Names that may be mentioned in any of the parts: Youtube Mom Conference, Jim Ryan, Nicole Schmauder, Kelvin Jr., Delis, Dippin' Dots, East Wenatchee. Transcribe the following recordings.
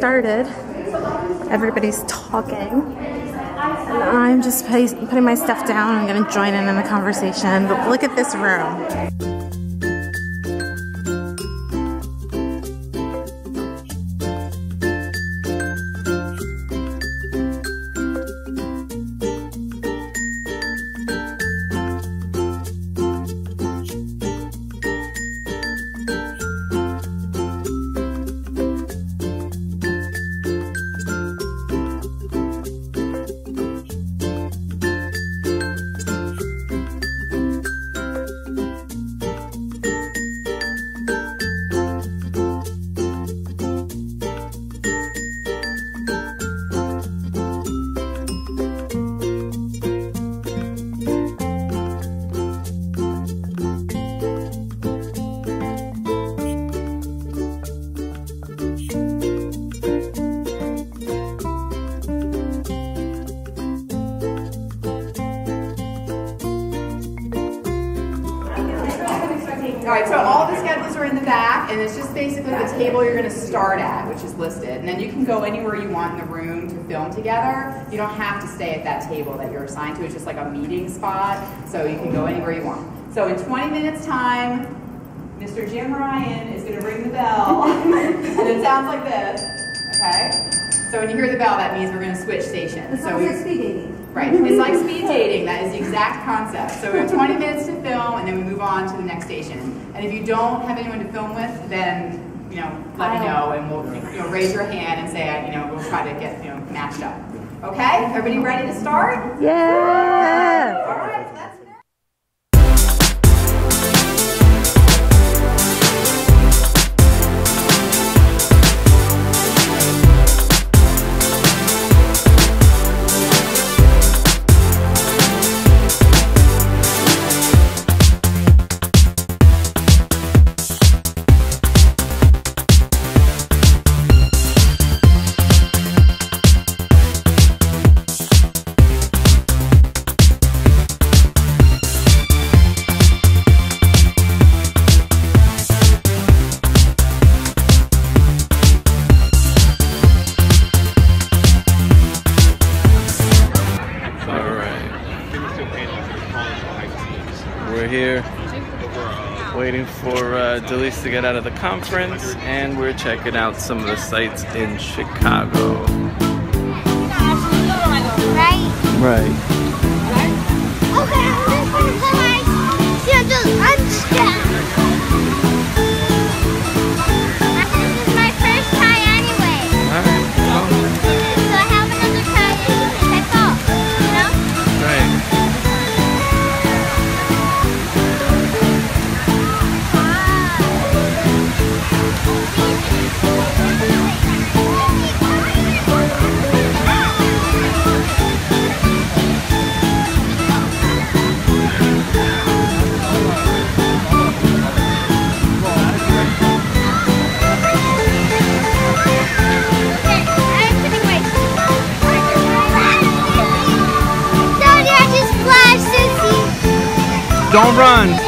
started. Everybody's talking. And I'm just putting my stuff down. I'm gonna join in the conversation. But look at this room. Alright, so all the schedules are in the back, and it's just basically the table you're going to start at, which is listed. And then you can go anywhere you want in the room to film together. You don't have to stay at that table that you're assigned to. It's just like a meeting spot, so you can go anywhere you want. So in 20 minutes time, Mr. Jim Ryan is going to ring the bell, and it sounds like this, okay? So when you hear the bell, that means we're going to switch stations. So we're speaking. Right, it's like speed dating, that is the exact concept. So we have 20 minutes to film, and then we move on to the next station. And if you don't have anyone to film with, then, you know, let me know, and we'll, you know, raise your hand and say, you know, we'll try to get, you know, matched up. Okay, everybody ready to start? Yeah! All right, so that's waiting for Delis to get out of the conference, and we're checking out some of the sites in Chicago. Right. Don't run! No!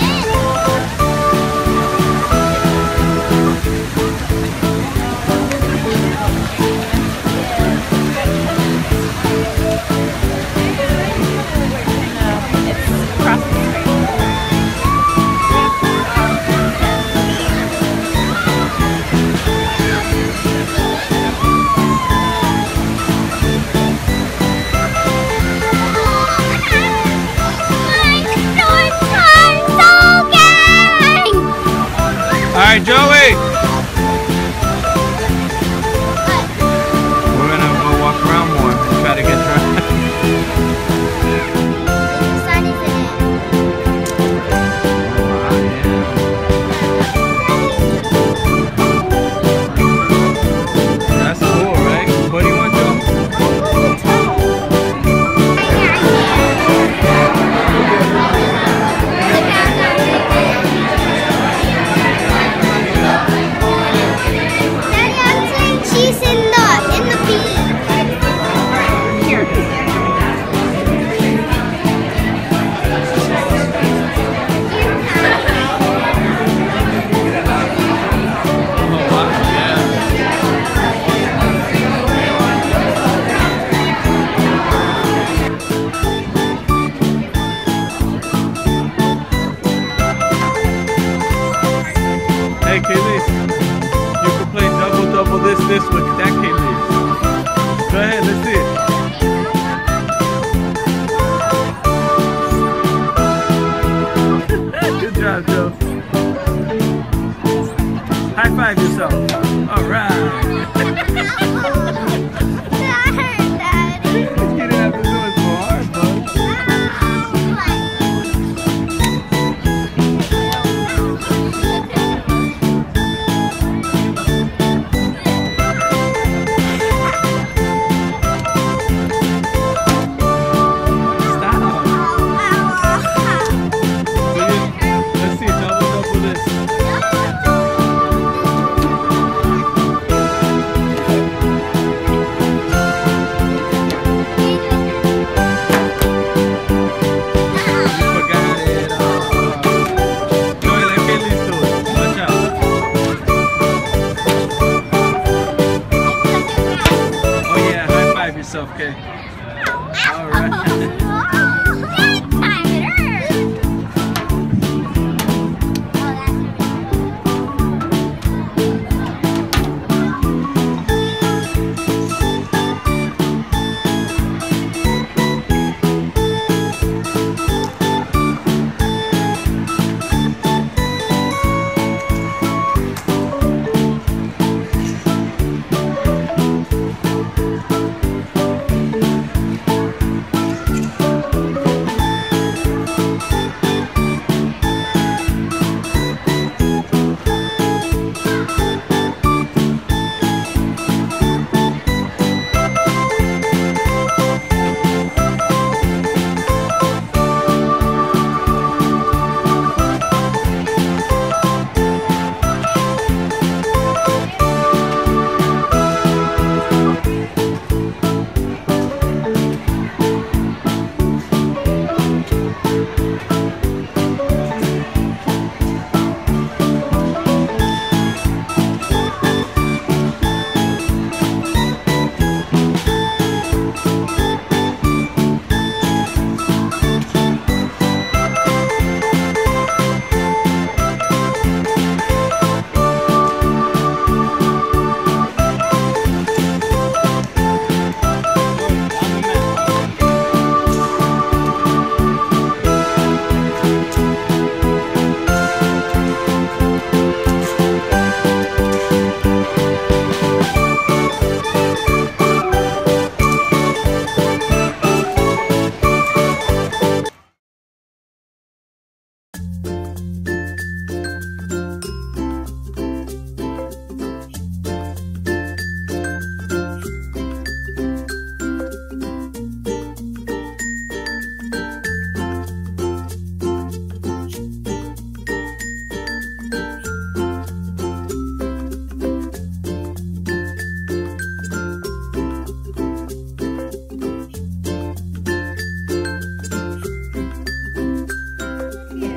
Good job, Joe. High five yourself. All right. Okay. All right.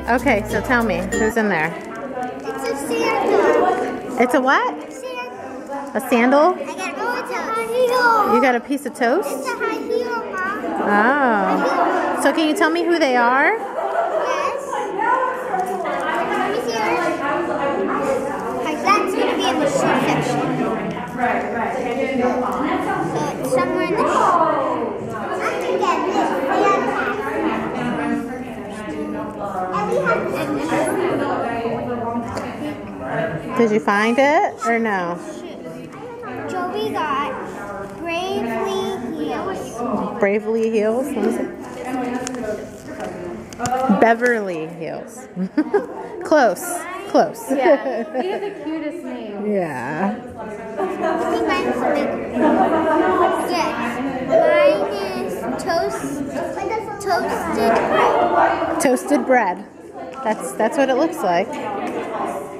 Okay, so tell me, who's in there? It's a sandal. It's a what? Sandal. A sandal? I got a piece of toast. You got a piece of toast? It's a high heel, Mom. Oh. So can you tell me who they are? Yes. That's going to be in the shoe section. Right. So somewhere in the shoe. I can get this. Did you find it or no? Joey got Bravely Heels. Bravely Heels? What is it? Beverly Heels. Close. Close. Yeah. He has the cutest name. Yeah. I think mine's bigger. Yes. Mine is toasted bread. Toasted bread. That's what it looks like.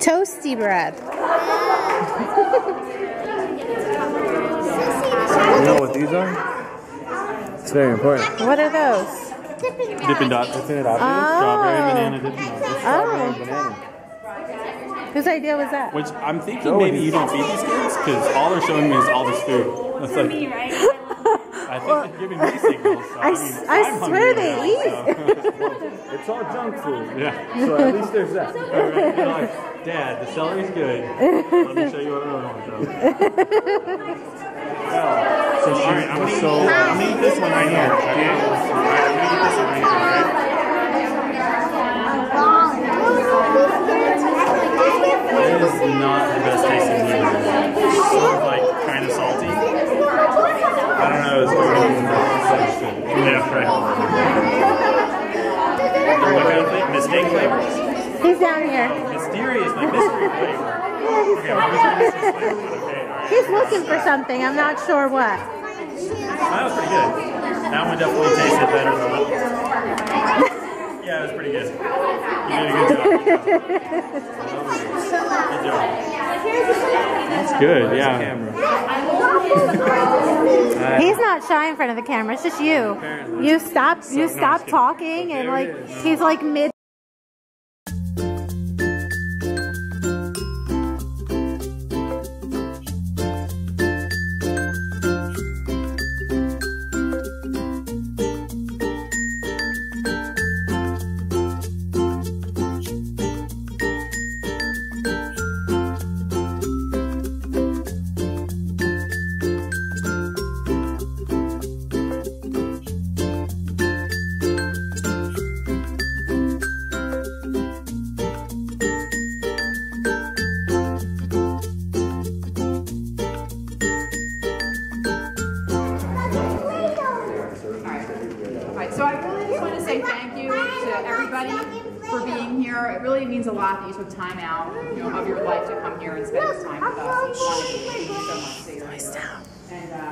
Toasty bread. You know what these are? It's very important. What are those? Dippin' Dots. Dippin' Dots. Oh. Strawberry banana Dippin' Dots. Oh. Banana. Whose idea was that? Which I'm thinking maybe you don't feed these kids because all they're showing me is all this food. That's like, me, right? I think they're giving me signals. So I swear they eat. So. It's all junk food. Yeah. So at least there's that. All right. You're like, Dad, the celery's good. Let me show you what I want. So, all right, I'm gonna eat this one right here. Okay? All right, I'm gonna eat this one right here, all right? That is not the best tasting meal. It's sort of like kind of salty. I don't know, it's going to be right. Mistake flavors. He's down here. Mysterious, like mystery flavor. Okay, well, he's looking for something, I'm not sure what. That was pretty good. That one definitely tasted better than that. Yeah, it was pretty good. You did a good job. That's good, yeah. He's not shy in front of the camera, it's just you. Apparently. You stop, so, you stop no, talking and like, he's like mid. It really means a lot that you took time out, you know, of your life to come here and spend this time with us. Thank you so much for your work.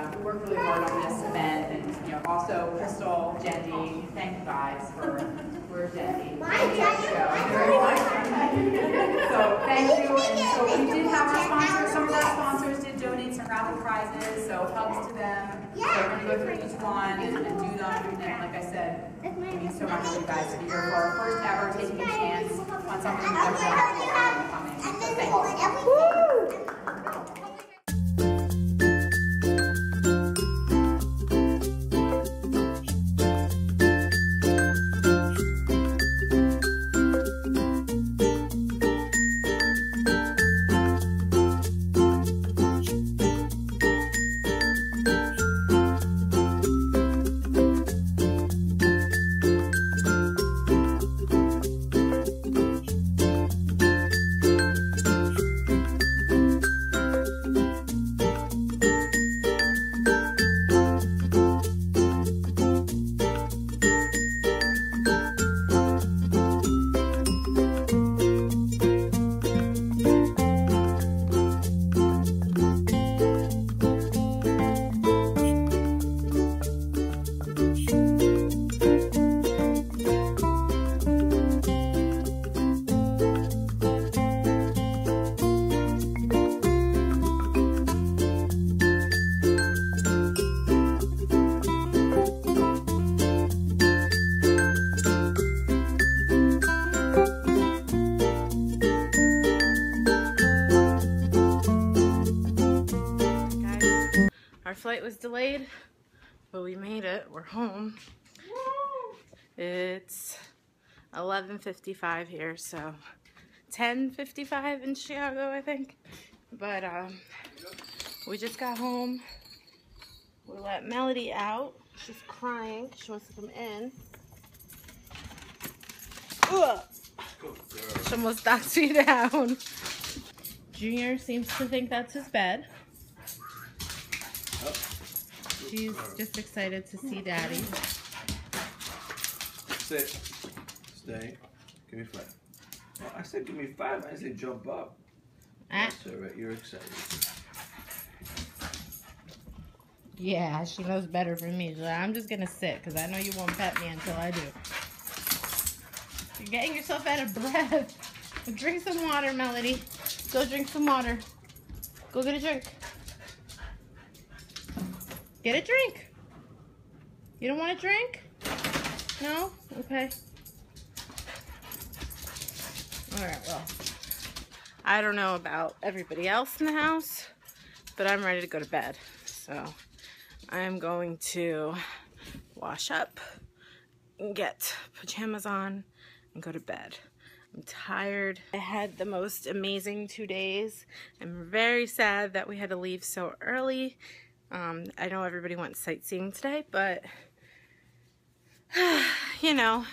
And we worked really hard on this event, and you know, also Crystal, Jendi, thank you guys for Jendi. So thank you. And so we did have our sponsors. Some of our sponsors did donate some raffle prizes, so hugs to them. So we're going to go through each one and do them. And like I said, it means so much for you guys to be here for our first ever taking a chance on something that's coming. So thank you. Flight was delayed, but we made it. We're home. Woo! It's 11:55 here, so 10:55 in Chicago, I think. But we just got home. We let Melody out. She's crying. She wants to come in. Ugh! She almost knocks me down. Junior seems to think that's his bed. She's just excited to see Daddy. Sit. Stay. Give me five. Well, I said give me five. I said jump up. Ah. That's all right. You're excited. Yeah, she knows better than me. I'm just going to sit because I know you won't pet me until I do. You're getting yourself out of breath. Drink some water, Melody. Go drink some water. Go get a drink. Get a drink. You don't want a drink? No? Okay. All right, well, I don't know about everybody else in the house, but I'm ready to go to bed. So I'm going to wash up and get pajamas on and go to bed. I'm tired. I had the most amazing 2 days. I'm very sad that we had to leave so early. I know everybody wants sightseeing today, but you know,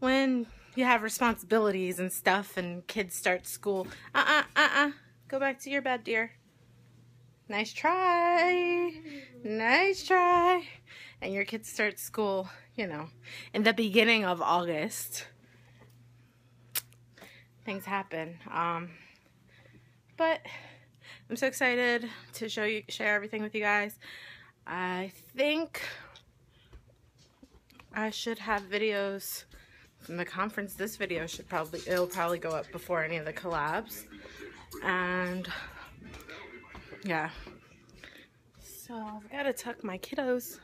when you have responsibilities and stuff and kids start school, go back to your bed, dear. Nice try. Nice try. And your kids start school, you know, in the beginning of August. Things happen. But I'm so excited to share everything with you guys. I think I should have videos from the conference. This video should probably, it'll probably go up before any of the collabs. And yeah, so I've got to tuck my kiddos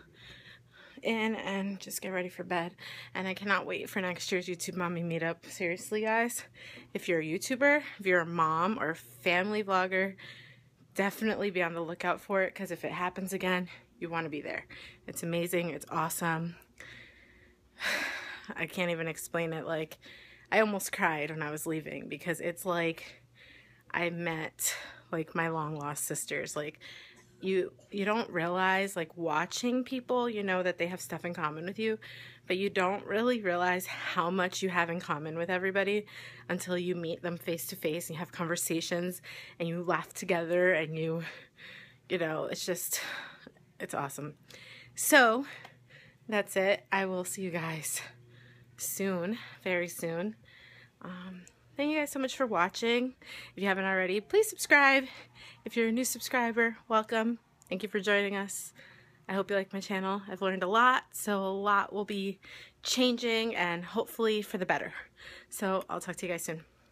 in and just get ready for bed. And I cannot wait for next year's YouTube Mommy Meetup. Seriously, guys, if you're a YouTuber, if you're a mom or a family vlogger, definitely be on the lookout for it, because if it happens again, you want to be there. It's amazing. It's awesome. I can't even explain it. Like, I almost cried when I was leaving, because it's like I met like my long lost sisters. Like, you don't realize, like, watching people, you know that they have stuff in common with you, but you don't really realize how much you have in common with everybody until you meet them face to face and you have conversations and you laugh together and you know, it's just, it's awesome. So that's it. I will see you guys soon, very soon. Thank you guys so much for watching. If you haven't already, please subscribe. If you're a new subscriber, welcome. Thank you for joining us. I hope you like my channel. I've learned a lot, so a lot will be changing and hopefully for the better. So I'll talk to you guys soon.